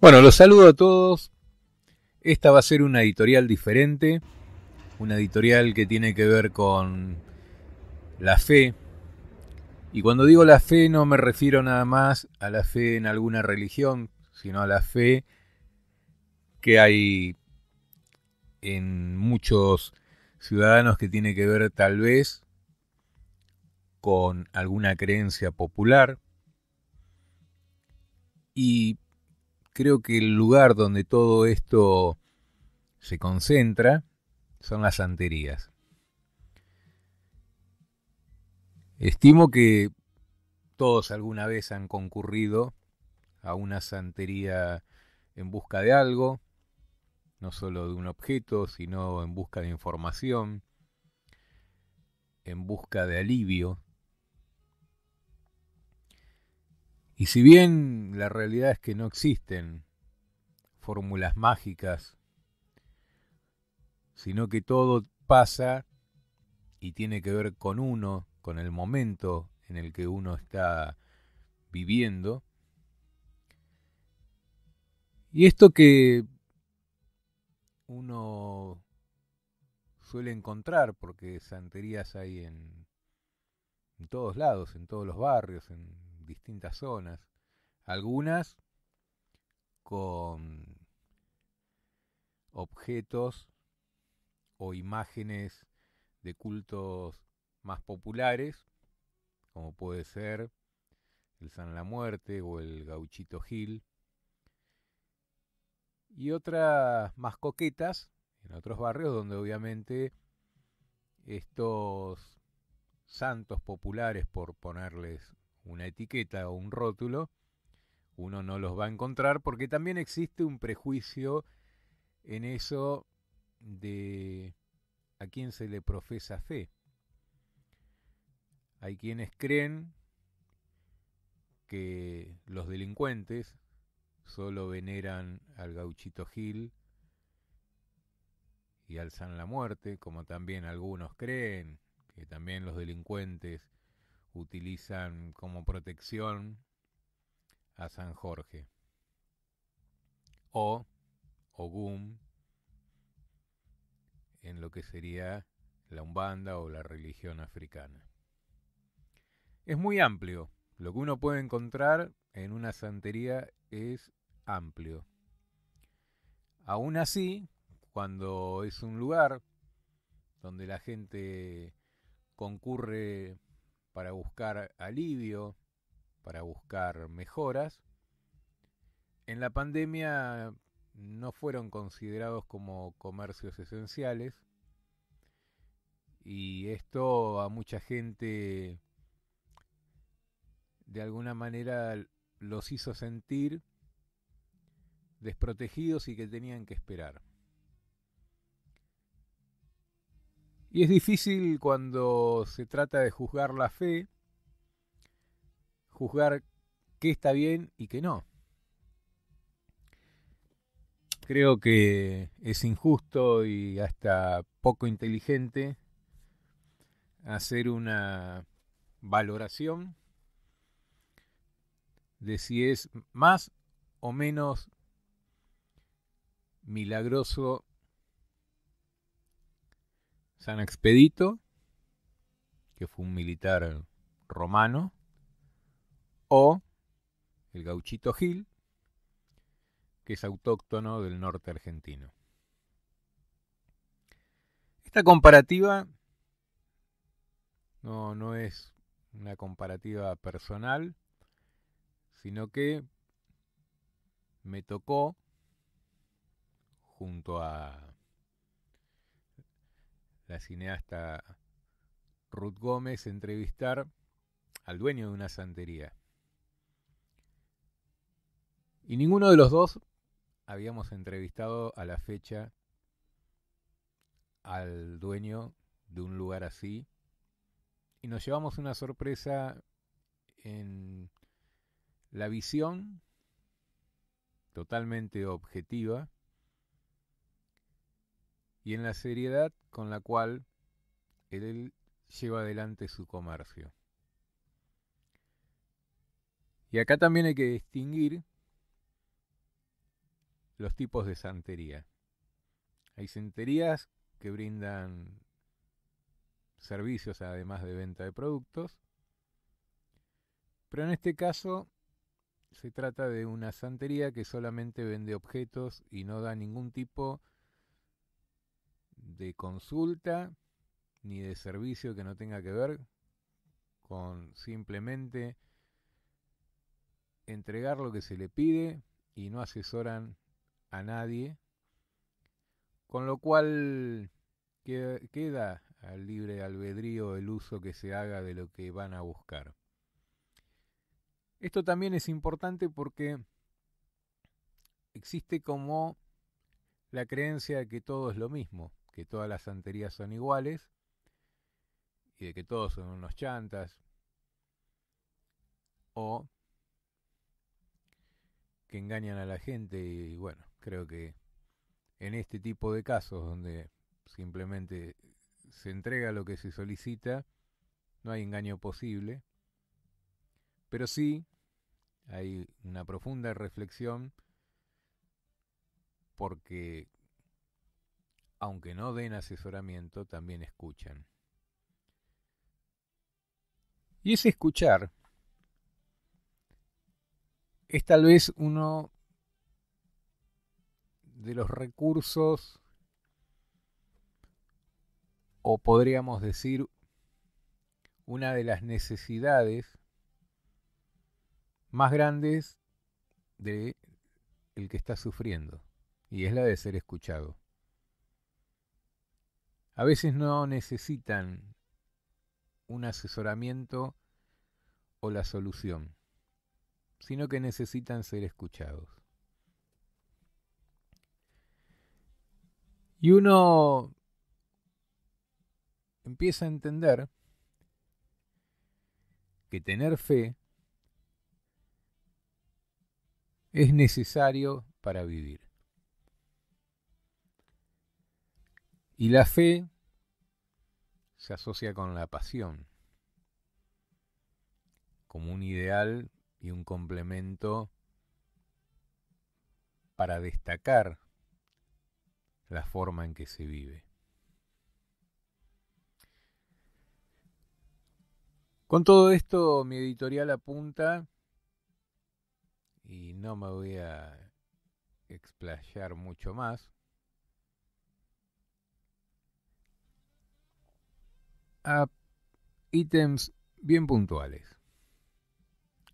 Bueno, los saludo a todos. Esta va a ser una editorial diferente, una editorial que tiene que ver con la fe. Y cuando digo la fe no me refiero nada más a la fe en alguna religión, sino a la fe que hay en muchos ciudadanos que tiene que ver tal vez con alguna creencia popular. Y creo que el lugar donde todo esto se concentra son las santerías. Estimo que todos alguna vez han concurrido a una santería en busca de algo, no solo de un objeto, sino en busca de información, en busca de alivio. Y si bien la realidad es que no existen fórmulas mágicas, sino que todo pasa y tiene que ver con uno, con el momento en el que uno está viviendo. Y esto que uno suele encontrar, porque santerías hay en todos lados, en todos los barrios, en distintas zonas, algunas con objetos o imágenes de cultos más populares, como puede ser el San la Muerte o el Gauchito Gil, y otras más coquetas en otros barrios donde obviamente estos santos populares, por ponerles una etiqueta o un rótulo, uno no los va a encontrar, porque también existe un prejuicio en eso de a quién se le profesa fe. Hay quienes creen que los delincuentes solo veneran al Gauchito Gil y al San la Muerte, como también algunos creen que también los delincuentes utilizan como protección a San Jorge o Ogum en lo que sería la umbanda o la religión africana. Es muy amplio. Lo que uno puede encontrar en una santería es amplio. Aún así, cuando es un lugar donde la gente concurre para buscar alivio, para buscar mejoras, en la pandemia no fueron considerados como comercios esenciales, y esto a mucha gente de alguna manera los hizo sentir desprotegidos y que tenían que esperar. Y es difícil cuando se trata de juzgar la fe, juzgar qué está bien y qué no. Creo que es injusto y hasta poco inteligente hacer una valoración de si es más o menos milagroso San Expedito, que fue un militar romano, o el Gauchito Gil, que es autóctono del norte argentino. Esta comparativa no es una comparativa personal, sino que me tocó, junto a la cineasta Ruth Gómez, entrevistar al dueño de una santería. Y ninguno de los dos habíamos entrevistado a la fecha al dueño de un lugar así. Y nos llevamos una sorpresa en la visión totalmente objetiva y en la seriedad con la cual él lleva adelante su comercio. Y acá también hay que distinguir los tipos de santería. Hay santerías que brindan servicios además de venta de productos, pero en este caso se trata de una santería que solamente vende objetos y no da ningún tipo de consulta ni de servicio que no tenga que ver con simplemente entregar lo que se le pide, y no asesoran a nadie, con lo cual queda al libre albedrío el uso que se haga de lo que van a buscar. Esto también es importante porque existe como la creencia de que todo es lo mismo, que todas las santerías son iguales y de que todos son unos chantas, o que engañan a la gente. Y bueno, creo que en este tipo de casos donde simplemente se entrega lo que se solicita, no hay engaño posible, pero sí hay una profunda reflexión, porque aunque no den asesoramiento, también escuchan. Y ese escuchar es tal vez uno de los recursos, o podríamos decir, una de las necesidades más grandes de el que está sufriendo, y es la de ser escuchado. A veces no necesitan un asesoramiento o la solución, sino que necesitan ser escuchados. Y uno empieza a entender que tener fe es necesario para vivir. Y la fe se asocia con la pasión, como un ideal y un complemento para destacar la forma en que se vive. Con todo esto, mi editorial apunta, y no me voy a explayar mucho más, a ítems bien puntuales: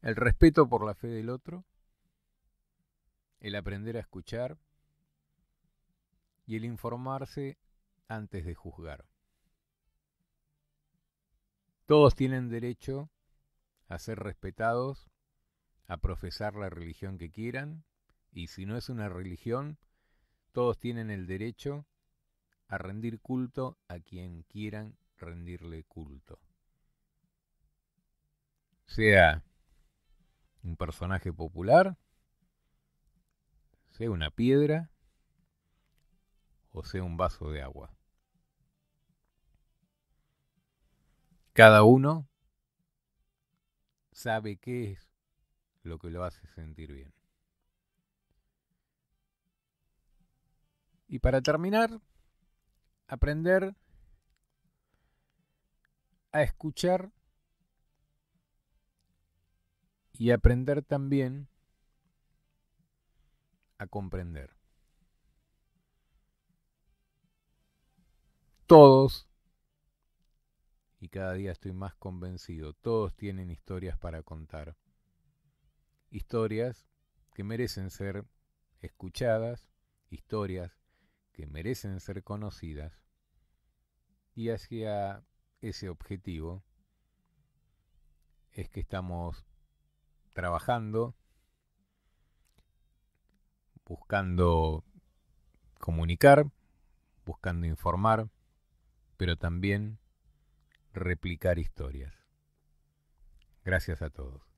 el respeto por la fe del otro, el aprender a escuchar y el informarse antes de juzgar. Todos tienen derecho a ser respetados, a profesar la religión que quieran, y si no es una religión, todos tienen el derecho a rendir culto a quien quieran rendirle culto. Sea un personaje popular, sea una piedra, o sea un vaso de agua. Cada uno sabe qué es lo que lo hace sentir bien. Y para terminar, aprender a escuchar y aprender también a comprender. Todos, y cada día estoy más convencido, todos tienen historias para contar. Historias que merecen ser escuchadas, historias que merecen ser conocidas. Y hacia ese objetivo es que estamos trabajando, buscando comunicar, buscando informar, pero también replicar historias. Gracias a todos.